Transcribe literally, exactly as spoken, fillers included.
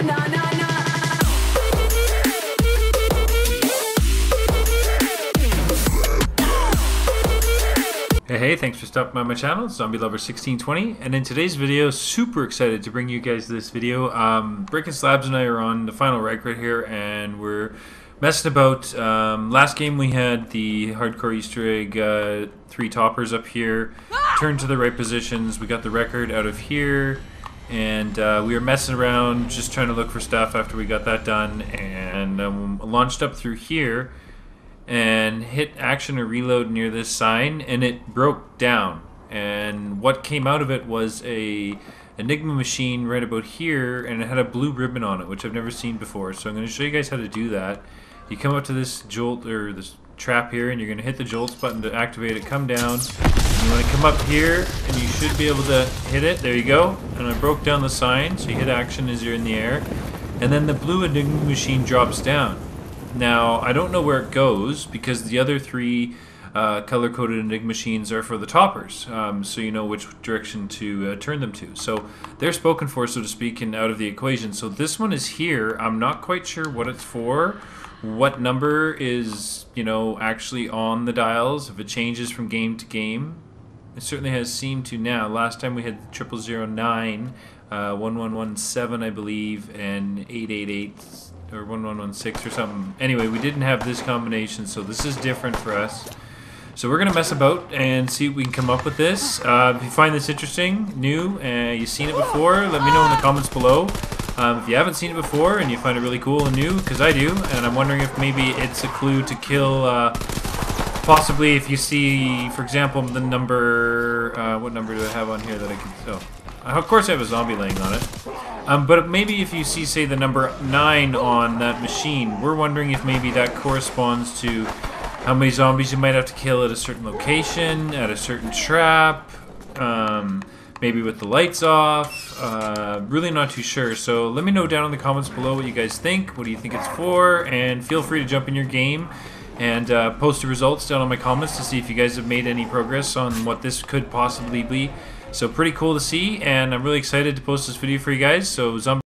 Hey, hey, thanks for stopping by my channel, Zombie Lover sixteen twenty, and in today's video, super excited to bring you guys this video. Um, Brickenslabs and I are on the final rec right here, and we're messing about. Um, last game we had the hardcore Easter egg uh, three toppers up here, turned to the right positions, we got the record out of here, and uh, we were messing around, just trying to look for stuff after we got that done, and um, launched up through here, and hit action or reload near this sign, and it broke down. And what came out of it was a Enigma machine right about here, and it had a blue ribbon on it, which I've never seen before. So I'm going to show you guys how to do that. You come up to this jolt or this trap here, and you're going to hit the jolts button to activate it. Come down. And you want to come up here, and you should be able to hit it. There you go. And I broke down the sign, so you hit action as you're in the air, and then the blue Enigma machine drops down. Now, I don't know where it goes, because the other three uh, color-coded Enigma machines are for the toppers, um, so you know which direction to uh, turn them to. So they're spoken for, so to speak, and out of the equation. So this one is here. I'm not quite sure what it's for, what number is, you know, actually on the dials, if it changes from game to game. It certainly has seemed to now. Last time we had triple zero nine, uh, one one one seven, I believe, and eight eight eight. Or one one one six or something. Anyway, we didn't have this combination, so this is different for us. So we're gonna mess about and see if we can come up with this. Uh, if you find this interesting, new, and uh, you've seen it before, let me know in the comments below. Um, if you haven't seen it before and you find it really cool and new, because I do, and I'm wondering if maybe it's a clue to kill. Uh, possibly, if you see, for example, the number. Uh, what number do I have on here that I can? Oh, of course I have a zombie laying on it. Um, but maybe if you see, say, the number nine on that machine, we're wondering if maybe that corresponds to how many zombies you might have to kill at a certain location, at a certain trap, um, maybe with the lights off. Uh, really not too sure. So let me know down in the comments below what you guys think. What do you think it's for? And feel free to jump in your game and uh, post the results down in my comments to see if you guys have made any progress on what this could possibly be. So pretty cool to see, and I'm really excited to post this video for you guys. So zombie